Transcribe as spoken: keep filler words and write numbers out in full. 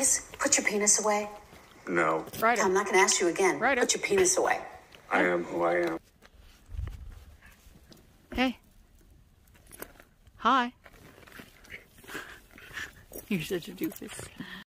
Please put your penis away. No. Right. I'm not going to ask you again. Right. Put your penis away. I am who I am. Hey. Hi. You're such a doofus.